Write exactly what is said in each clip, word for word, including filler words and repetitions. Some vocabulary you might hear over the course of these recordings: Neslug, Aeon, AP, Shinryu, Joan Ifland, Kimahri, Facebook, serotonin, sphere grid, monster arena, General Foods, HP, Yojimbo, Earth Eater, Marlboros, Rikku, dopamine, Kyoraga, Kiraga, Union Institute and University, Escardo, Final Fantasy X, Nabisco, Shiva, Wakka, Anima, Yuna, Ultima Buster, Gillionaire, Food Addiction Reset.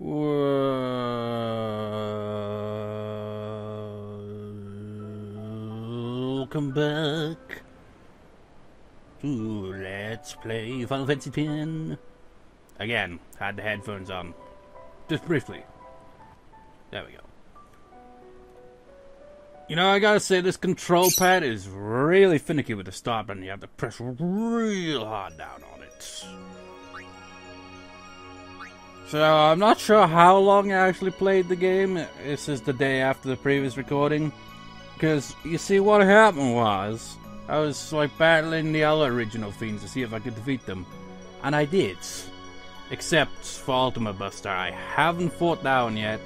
Welcome back to Let's Play Final Fantasy X. Again, had the headphones on. Just briefly. There we go. You know, I gotta say, this control pad is really finicky with the start button. You have to press real hard down on it. So, I'm not sure how long I actually played the game. This is the day after the previous recording. Because, you see, what happened was, I was, like, battling the other original fiends to see if I could defeat them. And I did. Except for Ultima Buster. I haven't fought that one yet.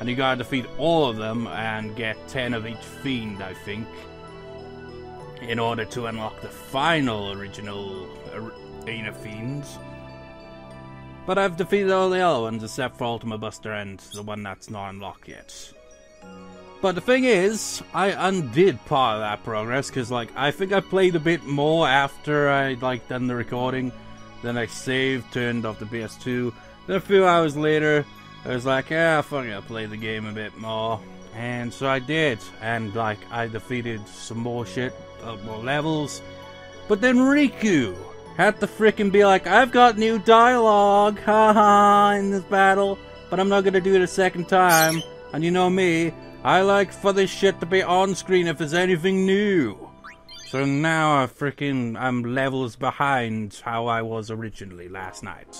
And you gotta defeat all of them and get ten of each fiend, I think, in order to unlock the final original arena fiends. But I've defeated all the other ones except for Ultima Buster and the one that's not unlocked yet. But the thing is, I undid part of that progress because, like, I think I played a bit more after I'd, like, done the recording. Then I saved, turned off the P S two. Then a few hours later, I was like, yeah, fuck it, I'll play the game a bit more. And so I did. And, like, I defeated some more shit, uh, more levels. But then Rikku had to freaking be like, I've got new dialogue, haha, in this battle. But I'm not gonna do it a second time. And you know me, I like for this shit to be on screen if there's anything new. So now I freaking, I'm levels behind how I was originally last night.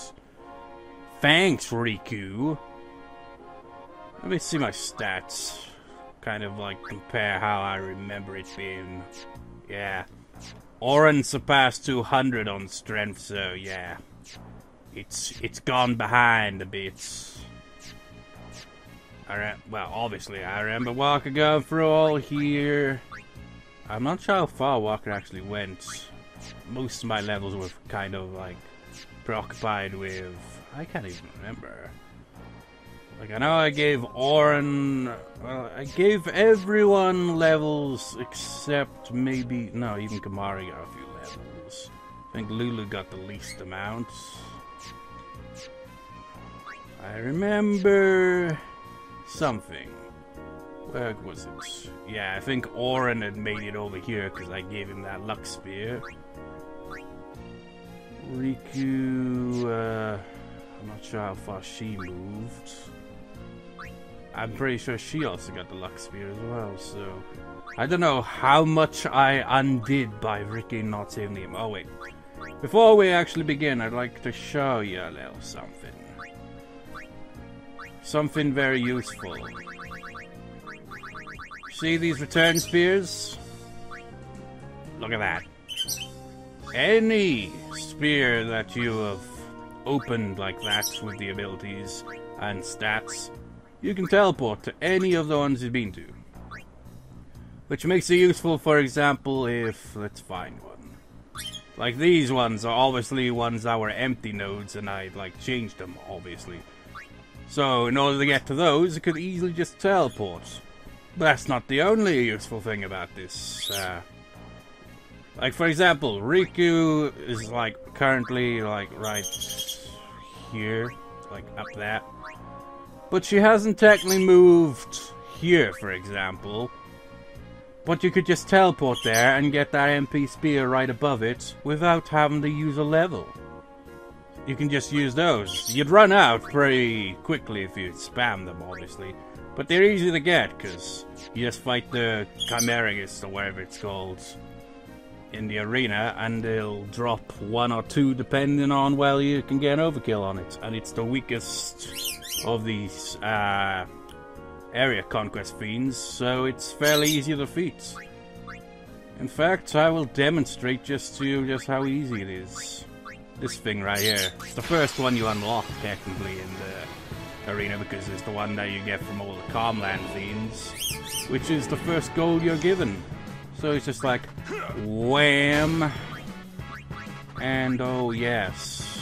Thanks, Rikku. Let me see my stats. Kind of like compare how I remember it being. Yeah. Auron surpassed two hundred on strength, so yeah. It's it's gone behind a bit. Alright, well, obviously I remember Wakka going through all here. I'm not sure how far Wakka actually went. Most of my levels were kind of like preoccupied with, I can't even remember. Like, I know I gave Auron, well, I gave everyone levels except maybe, no, even Kimahri got a few levels. I think Lulu got the least amount. I remember something. Where was it? Yeah, I think Auron had made it over here because I gave him that luck spear. Rikku, uh, I'm not sure how far she moved. I'm pretty sure she also got the luck spear as well, so I don't know how much I undid by Rikku not saving him. Oh wait, before we actually begin, I'd like to show you a little something. Something very useful. See these return spears? Look at that. Any spear that you have opened like that with the abilities and stats, you can teleport to any of the ones you've been to. Which makes it useful, for example, if, let's find one. Like these ones are obviously ones that were empty nodes and I, like, changed them, obviously. So, in order to get to those, it could easily just teleport. But that's not the only useful thing about this, uh... Like, for example, Rikku is, like, currently, like, right here, like, up there. But she hasn't technically moved here, for example. But you could just teleport there and get that M P spear right above it without having to use a level. You can just use those. You'd run out pretty quickly if you spam them, obviously. But they're easy to get, because you just fight the Chimericus, or whatever it's called, in the arena, and they'll drop one or two depending on whether you can get an overkill on it. And it's the weakest of these uh, area conquest fiends, so it's fairly easy to defeat. In fact, I will demonstrate just to you just how easy it is. This thing right here. It's the first one you unlock technically in the arena, because it's the one that you get from all the Calm Lands fiends, which is the first gold you're given. So it's just like, wham, and oh yes,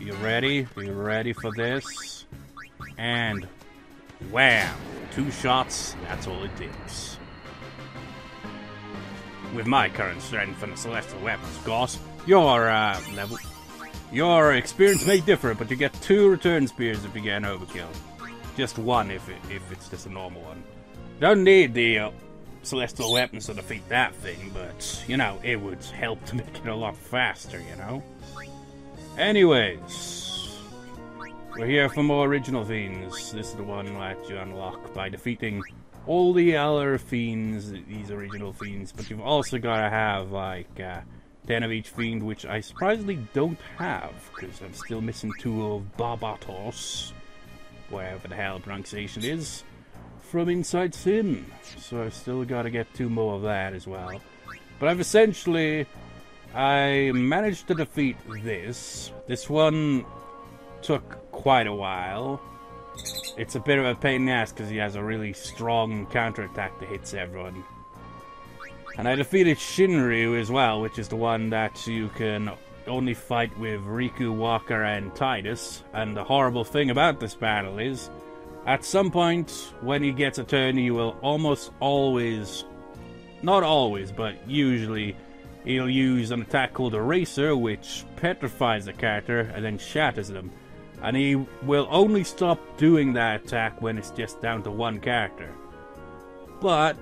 you ready? You ready for this? And wham, two shots, that's all it takes. With my current strength and the celestial weapons, of course, your uh, level, Your experience may differ, but you get two return spears if you get an overkill. Just one if, it, if it's just a normal one. Don't need the uh, celestial weapons to defeat that thing, but, you know, it would help to make it a lot faster, you know? Anyways, we're here for more original fiends. This is the one that you unlock by defeating all the other fiends, these original fiends, but you've also got to have, like, uh, ten of each fiend, which I surprisingly don't have, because I'm still missing two of Barbatos, wherever the hell pronunciation is, from Inside Sin. So I've still got to get two more of that as well. But I've essentially, I managed to defeat this. This one took quite a while. It's a bit of a pain in the ass because he has a really strong counterattack that hits everyone. And I defeated Shinryu as well, which is the one that you can only fight with Rikku, Wakka, and Tidus. And the horrible thing about this battle is, at some point, when he gets a turn, he will almost always, not always, but usually, he'll use an attack called Eraser, which petrifies the character and then shatters them. And he will only stop doing that attack when it's just down to one character. But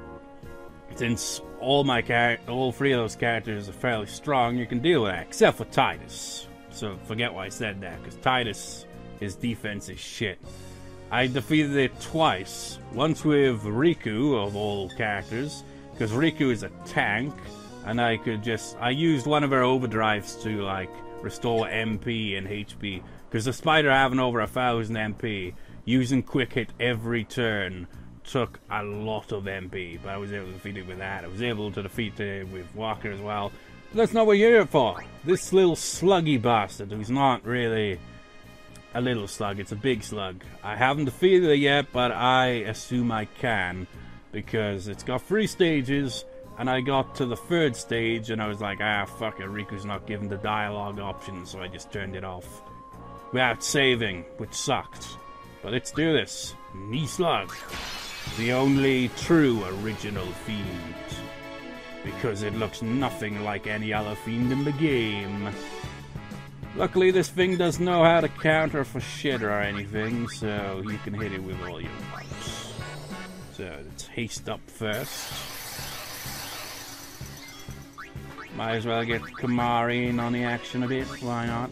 since all my char all three of those characters are fairly strong, you can deal with that, except for Tidus. So forget why I said that, because Tidus, his defense is shit. I defeated it twice. Once with Rikku, of all characters, because Rikku is a tank, and I could just I used one of her overdrives to like restore M P and H P. Because the spider having over a thousand M P, using quick hit every turn took a lot of M P, but I was able to defeat it with that. I was able to defeat it with Walker as well. But that's not what you're here for. This little sluggy bastard, who's not really a little slug, it's a big slug. I haven't defeated it yet, but I assume I can, because it's got three stages, and I got to the third stage, and I was like, ah, fuck it, Riku's not given the dialogue option, so I just turned it off. Without saving, which sucked. But let's do this. Neslug, the only true original fiend, because it looks nothing like any other fiend in the game. Luckily this thing doesn't know how to counter for shit or anything, so you can hit it with all your might. So let's haste up first. Might as well get Kimahri in on the action a bit, why not?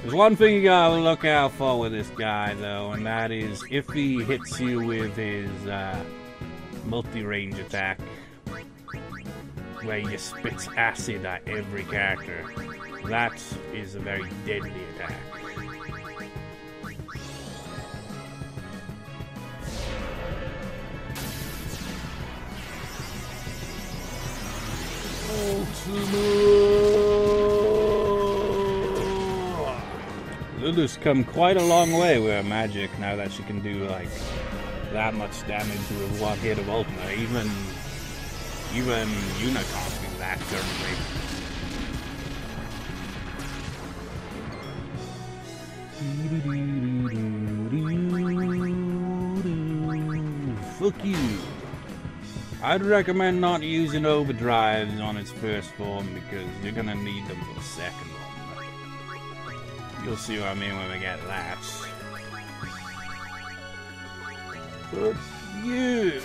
There's one thing you gotta look out for with this guy, though, and that is if he hits you with his uh, multi-range attack, where he just spits acid at every character, that is a very deadly attack. Lulu's come quite a long way with her magic now that she can do like that much damage with one hit of Ultima. Even even Yuna can't do that currently. Fuck you. I'd recommend not using overdrives on its first form because you're gonna need them for the second one. You'll see what I mean when we get that. But you!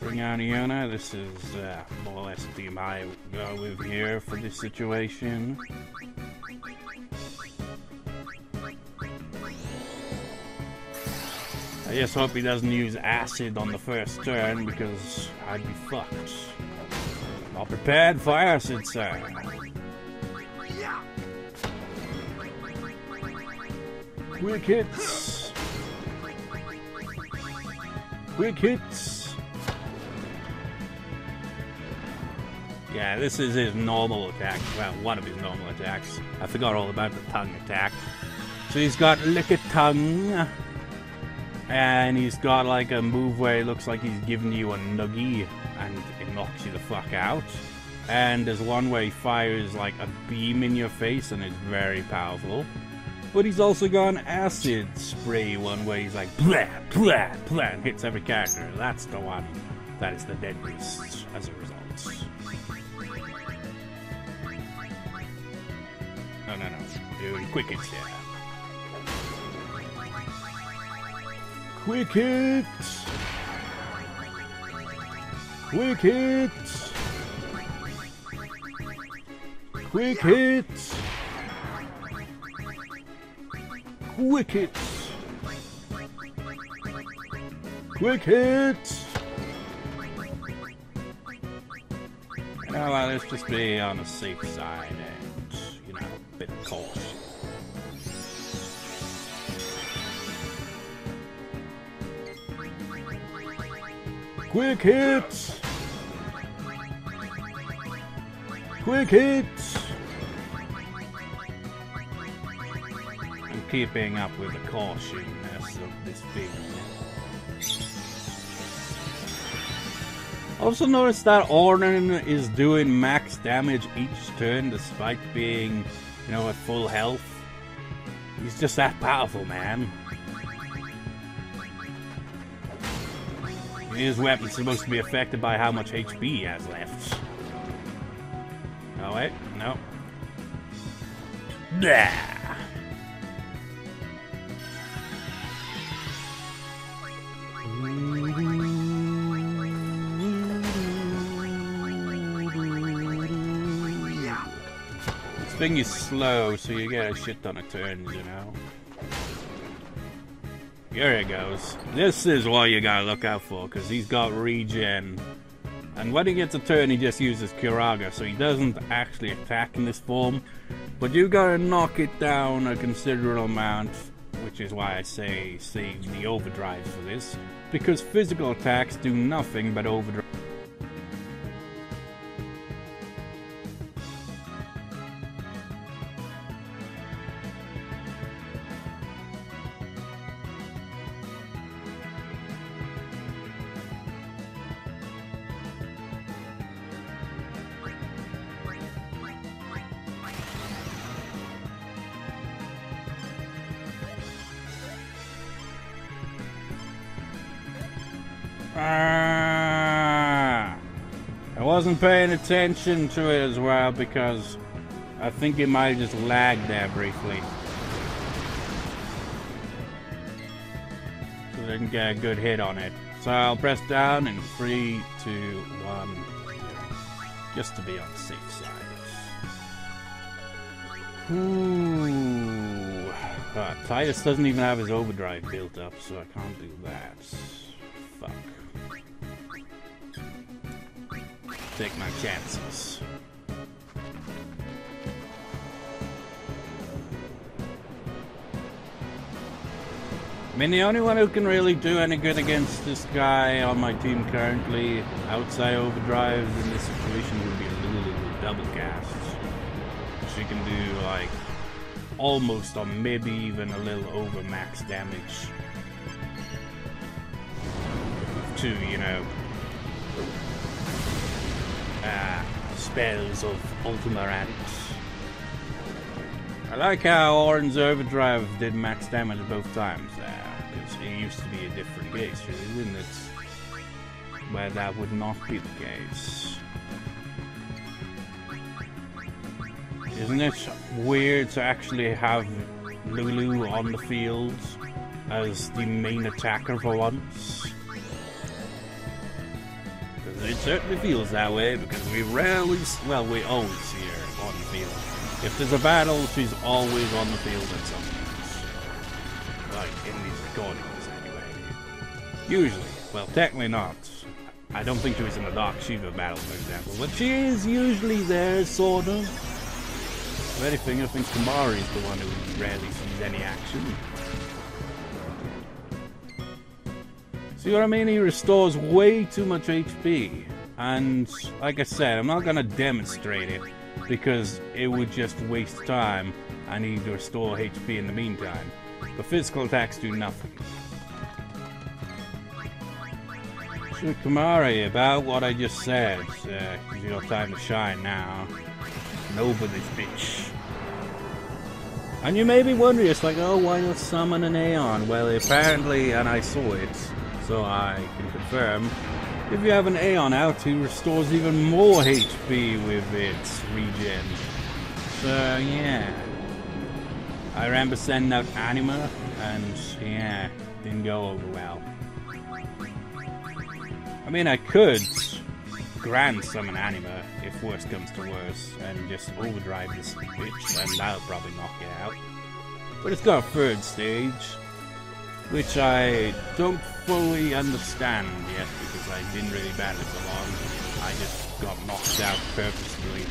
Bring out Yuna. This is uh, more or less the team I go with here for this situation. I just hope he doesn't use acid on the first turn because I'd be fucked. Not prepared for acid, sir. Quick hits! Quick hits! Yeah, this is his normal attack. Well, one of his normal attacks. I forgot all about the tongue attack. So he's got Lick a Tongue. And he's got like a move where it looks like he's giving you a nuggie. And it knocks you the fuck out. And there's one where he fires like a beam in your face and it's very powerful. But he's also got an acid spray one where he's like blah, blah, blah, and hits every character. That's the one that is the deadliest as a result. No, no, no. Doing quickets there. Quickets! Quick hits! Quick hits! Quick hits! Quick hits! And how about let's just be on the safe side and, you know, a bit cold. Quick hits! Quick hits! I'm keeping up with the cautiousness of this thing. Also notice that Auron is doing max damage each turn despite being, you know, at full health. He's just that powerful, man. His weapon's supposed to be affected by how much H P he has left. Oh wait, no. Nah. This thing is slow, so you get a shit ton of turns, you know. Here it goes. This is what you gotta look out for, because he's got regen. And when he gets a turn, he just uses Kiraga, so he doesn't actually attack in this form. But you gotta knock it down a considerable amount, which is why I say save the overdrive for this. Because physical attacks do nothing but overdrive. I wasn't paying attention to it as well because I think it might have just lagged there briefly. So I didn't get a good hit on it. So I'll press down in three, two, one, just to be on the safe side. Ooh. Uh, Tidus doesn't even have his overdrive built up, so I can't do that. Fuck. Take my chances. I mean, the only one who can really do any good against this guy on my team currently, outside overdrive in this situation, would be Lulu with double casts. She can do like almost, or maybe even a little over max damage. Two, you know. Uh, spells of Ultima Buster. I like how Auron's overdrive did max damage both times there, because it used to be a different case, really, isn't it? Where that would not be the case. Isn't it weird to actually have Lulu on the field as the main attacker for once? It certainly feels that way because we rarely, well, we always see her on the field. If there's a battle, she's always on the field at some point. Like in these recordings, anyway. Usually, well, technically not. I don't think she was in the Dark Shiva battle, for example, but she is usually there, sort of. If anything, I think Kimahri is the one who rarely sees any action. See what I mean? He restores way too much H P, and like I said, I'm not gonna demonstrate it because it would just waste time. I need to restore H P in the meantime. But physical attacks do nothing. So Kimahri, about what I just said, uh, you got time to shine now. And over this bitch. And you may be wondering, it's like, oh, why not summon an Aeon? Well, apparently, and I saw it. So I can confirm, if you have an Aeon out, he restores even more H P with its regen. So yeah, I remember sending out Anima, and yeah, didn't go over well. I mean, I could grand summon Anima if worse comes to worse, and just overdrive this bitch, and that'll probably knock it out. But it's got a third stage, which I don't fully understand yet, because I didn't really battle it for long. I just got knocked out purposefully.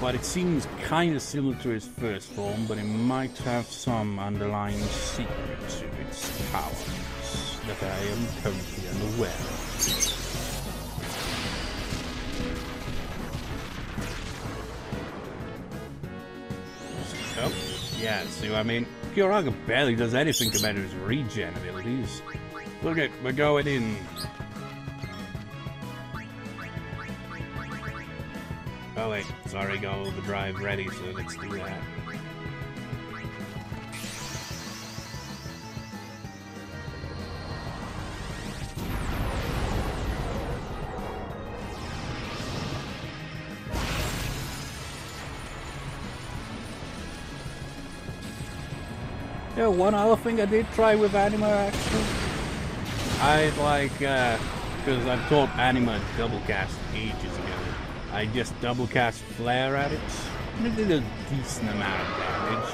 But it seems kind of similar to his first form, but it might have some underlying secret to its powers that I am currently unaware of. Oh, yeah, see what I mean? Kyoraga barely does anything compared to his regen abilities. Look at, we're going in. Oh wait, sorry, go overdrive ready, so let's do that. Yeah, one other thing I did try with Anima, actually. I, like, uh, because I've taught Anima double cast ages ago. I just double cast Flare at it, and it did a decent amount of damage,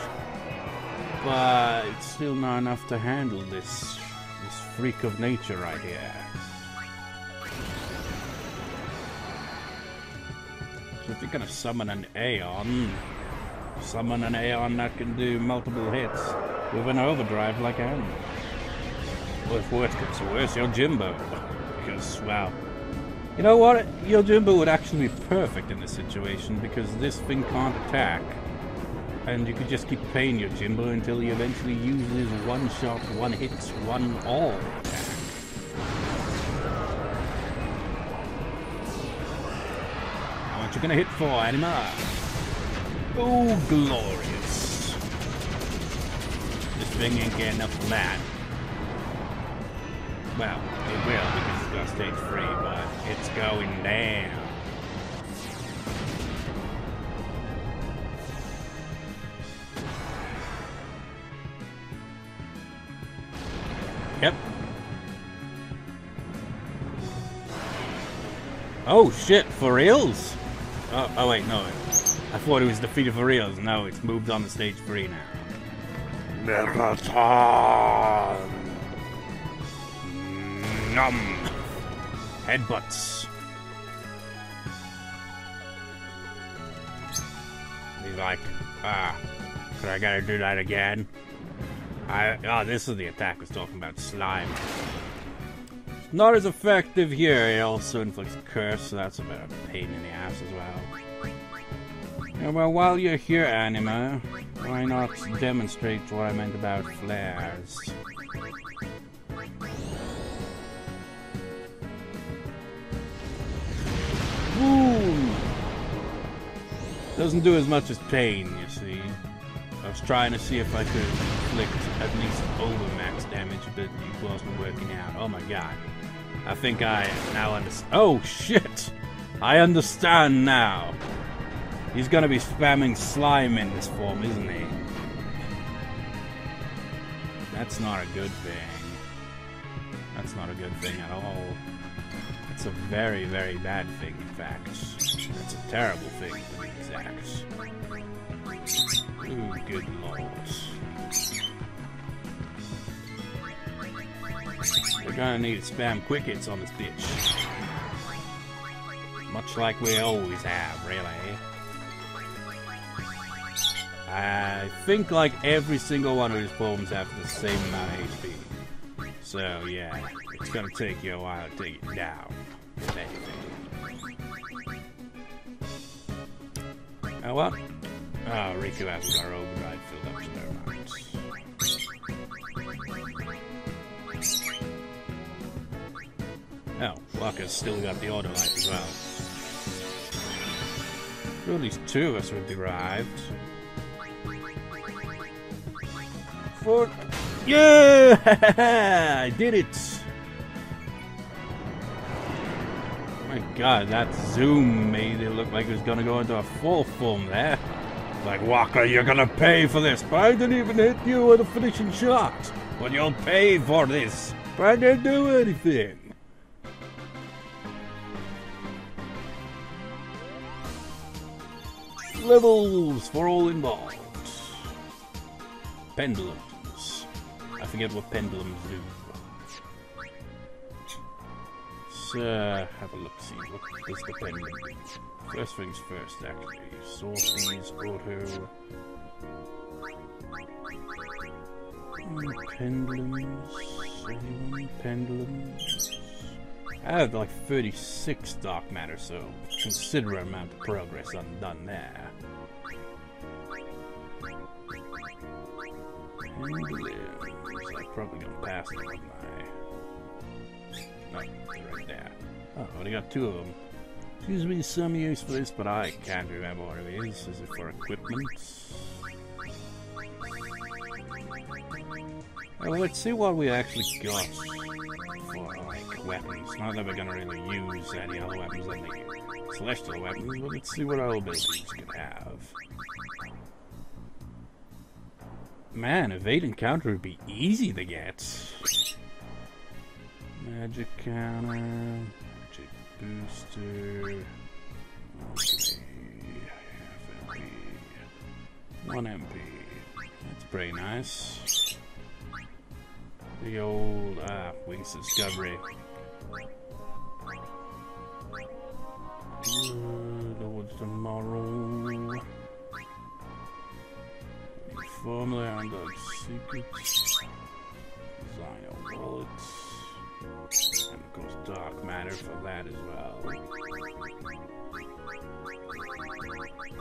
but it's still not enough to handle this, this freak of nature right here. So if you're gonna summon an Aeon, summon an Aeon that can do multiple hits with an overdrive like Anima. Well, if worse comes to worse, Yojimbo, because, well, you know what? Yojimbo would actually be perfect in this situation because this thing can't attack. And you could just keep paying Yojimbo until he eventually uses one shot, one hit, one all attack. How much you gonna hit for, Anima? Oh, glorious. This thing ain't getting up for that. Well, it will because it's got stage three, but it's going down. Yep. Oh shit, for reals? Oh, oh wait, no. I thought it was defeated for reals. No, it's moved on to stage three now. Marathon! Nom! Headbutts. He's like, ah, could I gotta do that again? I, ah, oh, this is the attack I was talking about, slime. Not as effective here, it also inflicts curse, so that's a bit of a pain in the ass as well. Yeah, well, while you're here, Anima, why not demonstrate what I meant about flares? Boom! Doesn't do as much as pain, you see. I was trying to see if I could inflict at least over max damage, but it wasn't working out. Oh my god. I think I now understand. Oh shit! I understand now. He's gonna be spamming slime in this form, isn't he? That's not a good thing. That's not a good thing at all. It's a very, very bad thing, in fact. It's a terrible thing, to be exact. Ooh, good lord. We're gonna need to spam quick hits on this bitch. Much like we always have, really. I think, like, every single one of his poems have the same amount of H P. So, yeah, it's gonna take you a while to take it down. Oh, what? Oh, Rikku has our override filled up to their minds. Oh, Wakka's still got the auto life as well. Well, at least two of us would be revived. For... yeah! I did it! My god, that zoom made it look like it was gonna go into a full form there. Like, Wakka, you're gonna pay for this. I didn't even hit you with a finishing shot. But you'll pay for this. I didn't do anything. Levels for all involved. Pendulums. I forget what pendulums do. So, have a look, see what is the pendulum. First things first, actually. Sources, auto. Pendulums. Anyone? Pendulums. I have like thirty-six dark matter, so considerable amount of progress undone there. Pendulums. I'm probably gonna pass them on my. No, they're right there. Oh, I only got two of them. Excuse me, some use for this, but I can't remember what it is. Is it for equipment? Oh, well, let's see what we actually got for like, weapons. Not that we're gonna really use any other weapons than the celestial weapons, but let's see what our babies can have. Man, evade encounter would be easy to get. Magic counter. Booster. Okay. one M P. That's pretty nice. The old ah, Wings Discovery. Good old tomorrow. Formula on the secrets. Design a wallet. And of course, dark matter for that as well.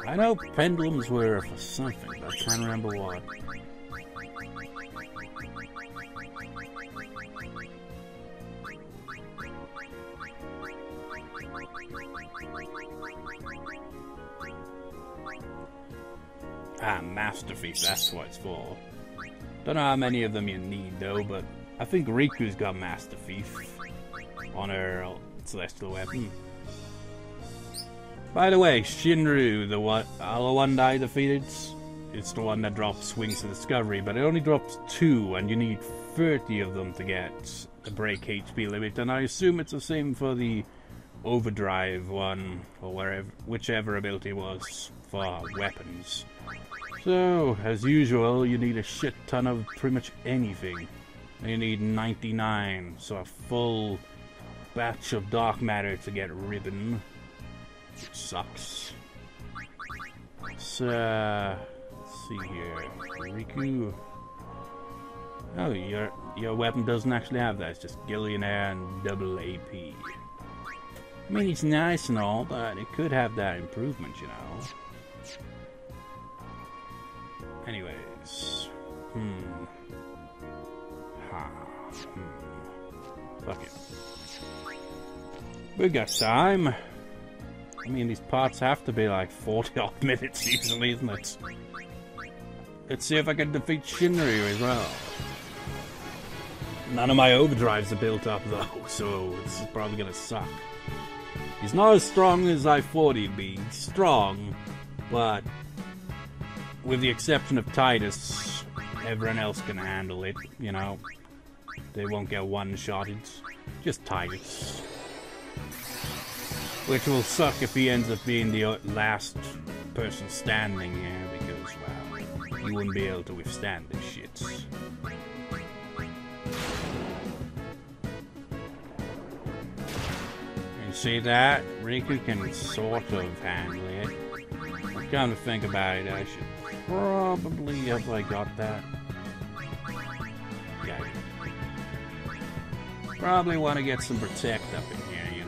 I know pendulums were for something, but I can't remember what. Ah, masterpiece, that's what it's for. Don't know how many of them you need though, but I think Rikku's got Master Thief on her celestial weapon. By the way, Shinryu, the one, other one that I defeated, it's the one that drops Wings of Discovery, but it only drops two, and you need thirty of them to get the break H P limit. And I assume it's the same for the Overdrive one, or wherever, whichever ability it was for weapons. So, as usual, you need a shit ton of pretty much anything. You need ninety-nine, so a full batch of dark matter to get ribbon. It sucks. So, uh, let's see here. Rikku. Oh, your your weapon doesn't actually have that. It's just Gillionaire and double A P. I mean, it's nice and all, but it could have that improvement, you know. Anyways. Hmm. Hmm. Fuck it. We got time. I mean, these parts have to be like forty odd minutes usually, isn't it? Let's see if I can defeat Shinryu as well. None of my overdrives are built up though, so this is probably gonna suck. He's not as strong as I thought he'd be. He's strong, but with the exception of Tidus, everyone else can handle it, you know. They won't get one-shotted. Just Tidus. Which will suck if he ends up being the last person standing here, because, well, he wouldn't be able to withstand this shit. You see that? Rikku can sort of handle it. But come to think about it, I should probably have I got that. Yeah. Probably want to get some protect up in here, you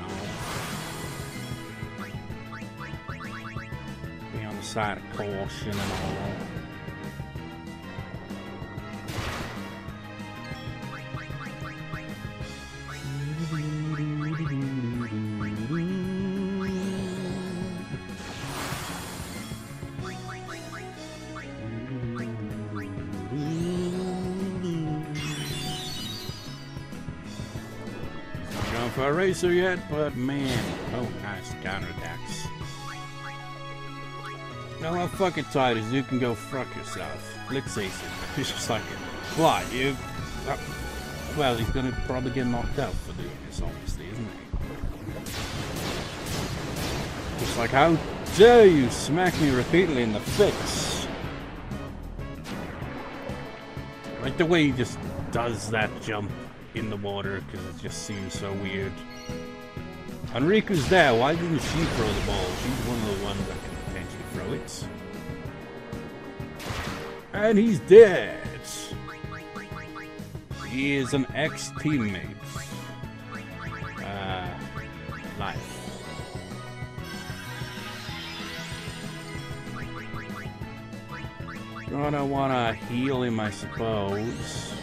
know. Be on the side of caution and all that. For a racer yet, but man, oh nice counterattacks. Now I'm fucking tired, you can go fuck yourself. Let's face it, it's just like, why, you... Uh, well, he's gonna probably get knocked out for doing this, obviously, isn't he? Just like, how dare you smack me repeatedly in the face! Like, the way he just does that jump in the water, because it just seems so weird. And Riku's there, why didn't she throw the ball? She's one of the ones that can potentially throw it. And he's dead! He is an ex-teammate. Uh, nice. Gonna wanna heal him, I suppose.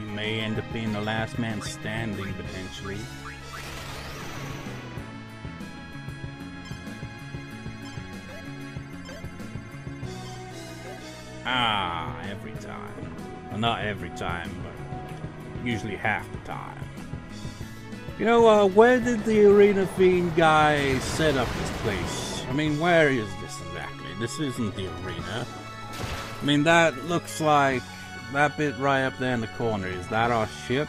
You may end up being the last man standing, potentially. Ah, every time. Well, not every time, but usually half the time. You know, uh, where did the Arena Fiend guy set up this place? I mean, where is this exactly? This isn't the arena. I mean, that looks like that bit right up there in the corner. Is that our ship?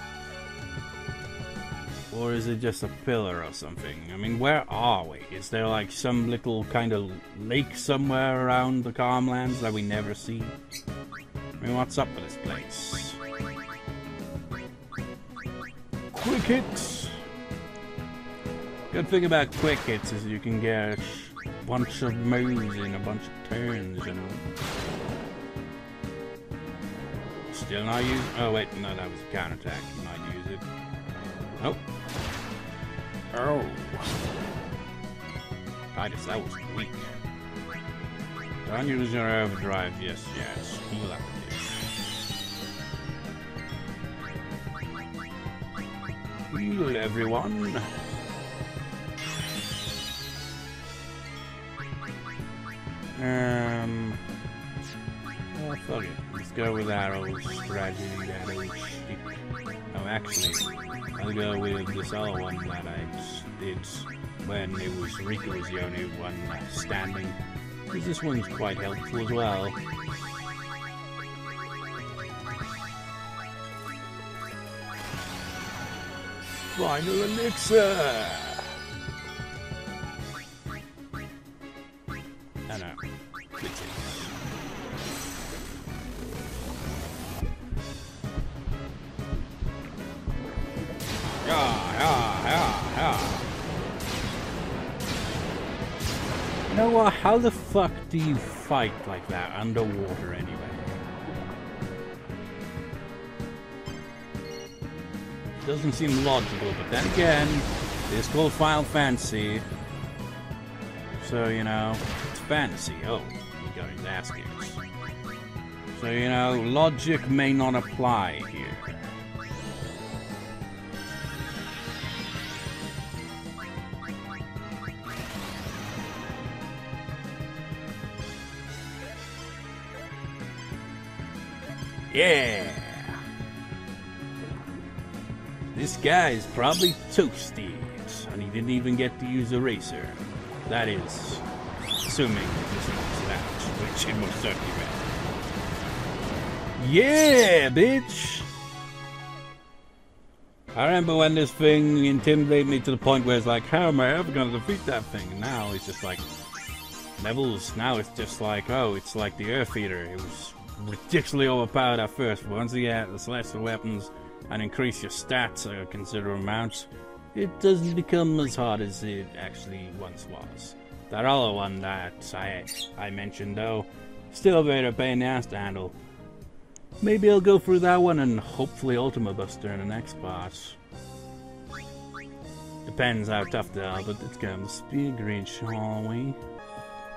Or is it just a pillar or something? I mean, where are we? Is there like some little kind of lake somewhere around the Calm Lands that we never see? I mean, what's up with this place? Quick hits! Good thing about quick hits is you can get a bunch of moves in a bunch of turns, you know. Still not use. Oh wait, no, that was a counterattack. Not use it. Nope. Oh. Tidus, that was weak. Don't use your overdrive, yes, yes. Heal up with you. Heal everyone. Um. Oh, fuck it. Let's go with arrows. Strategy, arrows. Oh, actually. I'll go with this other one that I did when it was Rikku was the only one standing. Because this one's quite helpful as well. Final elixir! Oh no. You know what? How the fuck do you fight like that underwater anyway? Doesn't seem logical, but then again, it's called Final Fantasy. So, you know, it's fantasy. Oh, you got his ass kicked. So, you know, logic may not apply here. Yeah! This guy is probably toasted, and he didn't even get to use Eraser. That is, assuming it just knocks it out, which it most certainly will. Yeah, bitch! I remember when this thing intimidated me to the point where it's like, how am I ever gonna defeat that thing? And now it's just like, levels, now it's just like, oh, it's like the Earth Eater. It was ridiculously overpowered at first, but once you get the celestial weapons and increase your stats a considerable amount, it doesn't become as hard as it actually once was. That other one that I I mentioned though, still a bit of a pain in the ass to handle. Maybe I'll go through that one and hopefully Ultima Buster in the next part. Depends how tough they are, but it's gonna be a great, shall we?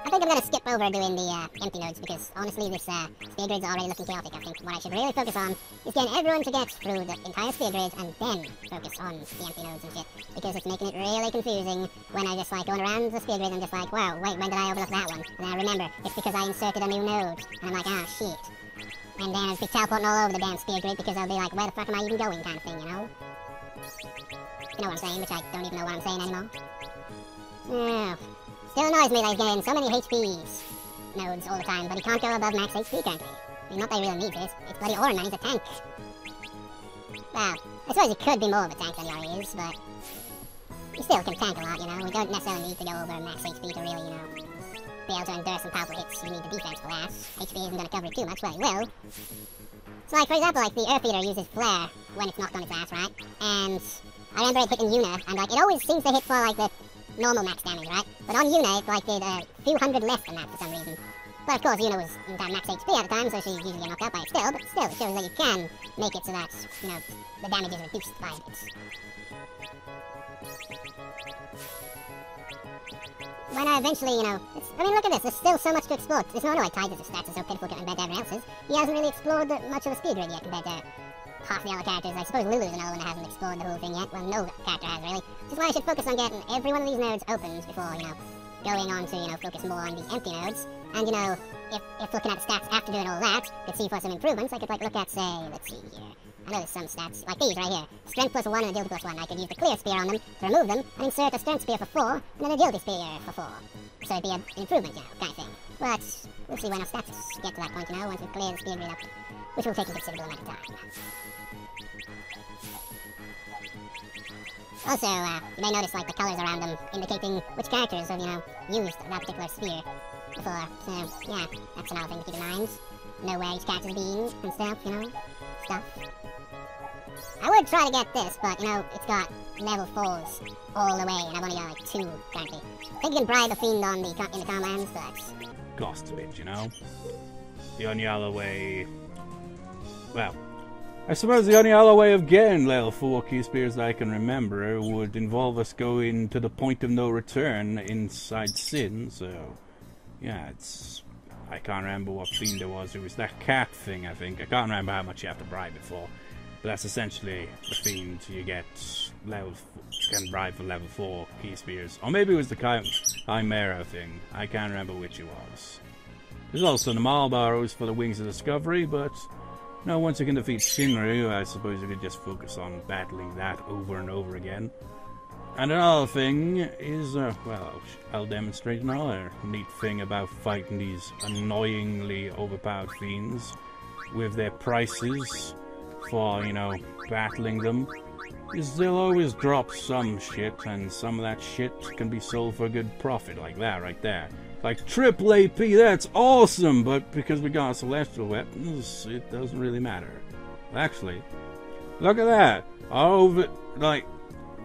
I think I'm gonna skip over doing the uh, empty nodes because honestly this uh, spear grid's already looking chaotic. I think what I should really focus on is getting everyone to get through the entire spear grid and then focus on the empty nodes and shit, because it's making it really confusing when I just like going around the spear grid and just like, wow, wait, when did I overlook that one? And then I remember, it's because I inserted a new node. And I'm like, ah, oh, shit. And then I'd be teleporting all over the damn spear grid because I'll be like, where the fuck am I even going kind of thing, you know? You know what I'm saying, which I don't even know what I'm saying anymore. Yeah. Still annoys me they've gained so many H P nodes all the time, but he can't go above max H P currently. I mean, not that he really needs it. It's bloody Auron, man, he's a tank. Well, I suppose he could be more of a tank than he already is, but he still can tank a lot, you know. We don't necessarily need to go over max H P to really, you know, be able to endure some powerful hits. You need the defense for that. H P isn't going to cover it too much, well, it will. So, like, for example, like, the Earth Eater uses Flare when it's knocked on its ass, right? And I remember it hitting Yuna, and, like, it always seems to hit for, like, the normal max damage, right? But on Yuna, it, like, did a few hundred less than that for some reason. But, of course, Yuna was at max H P at the time, so she usually got knocked out by it still, but still, it shows that you can make it so that, you know, the damage is reduced by it. When I eventually, you know, it's, I mean, look at this, there's still so much to explore. There's no wonder why Tidus' stats are so pitiful compared to everyone else's. He hasn't really explored much of a speed grid yet compared to half the other characters. I suppose Lulu's another one that hasn't explored the whole thing yet. Well, no character has, really. Which is why I should focus on getting every one of these nodes opened before, you know, going on to, you know, focus more on the empty nodes. And, you know, if, if looking at stats after doing all that, could see for some improvements, I could, like, look at, say, let's see here. I know there's some stats, like these right here. Strength plus one and agility plus one. I could use the clear spear on them to remove them, and insert a strength spear for four, and an agility spear for four. So it'd be an improvement, you know, kind of thing. But we'll see when our stats get to that point, you know, once we clear the spear grid up, which will take a considerable amount of time. Also, uh, you may notice, like, the colors around them indicating which characters have, you know, used that particular spear before. So, yeah, that's another thing to keep in mind. Know where each character's being and stuff, you know, stuff. I would try to get this, but, you know, it's got level fours all the way, and I've only got, like, two, currently. I think you can bribe a fiend on the, in the Calm Lands, but... Ghost bitch, you know? The only other way... Well, I suppose the only other way of getting level four key spears that I can remember would involve us going to the point of no return inside Sin, so... Yeah, it's... I can't remember what fiend it was. It was that cat thing, I think. I can't remember how much you have to bribe it for. But that's essentially the fiend you get level f can bribe for level four key spears. Or maybe it was the Chimera thing. I can't remember which it was. There's also the Marlboros for the Wings of Discovery, but no, once you can defeat Shinryu, I suppose you can just focus on battling that over and over again. And another thing is, uh, well, I'll demonstrate another neat thing about fighting these annoyingly overpowered fiends with their prices. For, you know, battling them, is they'll always drop some shit, and some of that shit can be sold for a good profit, like that right there. Like, triple A P, that's awesome, but because we got celestial weapons, it doesn't really matter. Actually, look at that! Over, like,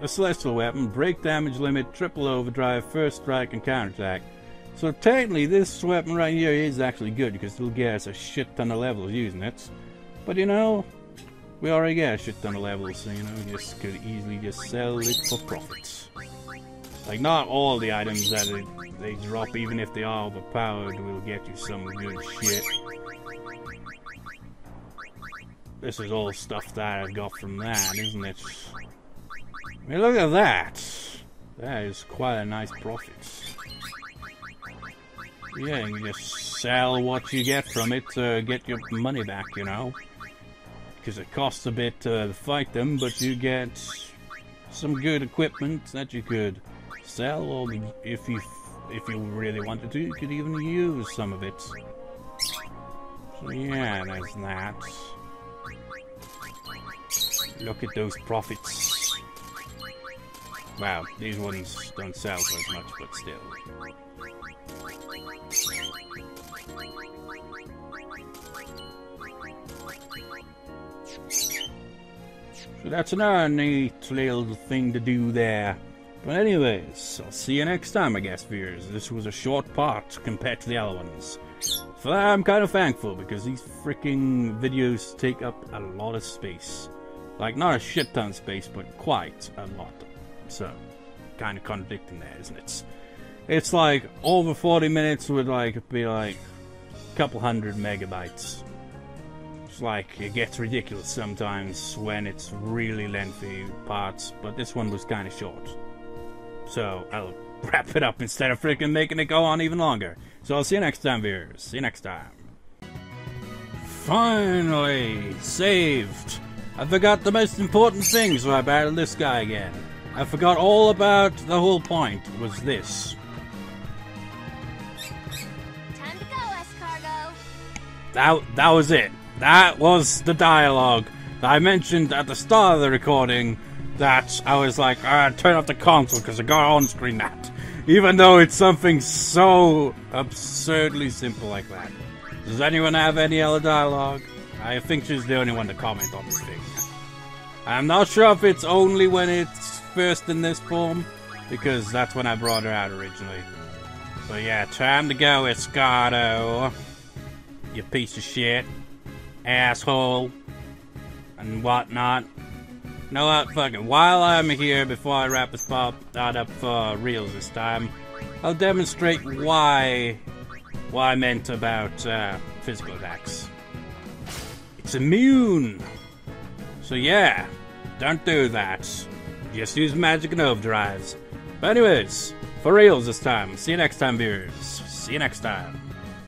a celestial weapon, break damage limit, triple overdrive, first strike, and counterattack. So technically, this weapon right here is actually good, because it'll get us a shit ton of levels using it. But, you know... We already got a shit ton of levels, so, you know, we just could easily just sell it for profits. Like, not all the items that it, they drop, even if they are overpowered, will get you some good shit. This is all stuff that I've got from that, isn't it? I mean, look at that! That is quite a nice profit. Yeah, you just sell what you get from it to get your money back, you know? Because it costs a bit to fight them, but you get some good equipment that you could sell, or if you if you really wanted to, you could even use some of it. So yeah, there's that. Look at those profits. Wow, these ones don't sell for as much, but still. So that's another neat little thing to do there. But anyways, I'll see you next time, I guess, viewers. This was a short part compared to the other ones. For that, I'm kind of thankful, because these freaking videos take up a lot of space. Like, not a shit ton of space, but quite a lot. So, kind of contradicting there, isn't it? It's like, over forty minutes would like be like a couple hundred megabytes. Like, it gets ridiculous sometimes when it's really lengthy parts, but this one was kind of short. So, I'll wrap it up instead of freaking making it go on even longer. So, I'll see you next time, viewers. See you next time. Finally! Saved! I forgot the most important thing, so I battled this guy again. I forgot all about the whole point was this. That, that was it. That was the dialogue that I mentioned at the start of the recording, that I was like, ah, turn off the console because I got on-screen that. Even though it's something so absurdly simple like that. Does anyone have any other dialogue? I think she's the only one to comment on this thing. I'm not sure if it's only when it's first in this form, because that's when I brought her out originally. But yeah, time to go, Escardo. You piece of shit. Asshole. And whatnot. You know what, fuck it. While I'm here, before I wrap this part up for reals this time, I'll demonstrate why, what I meant about uh, physical attacks. It's immune! So yeah, don't do that. Just use magic and overdrives. But anyways, for reals this time. See you next time, viewers. See you next time.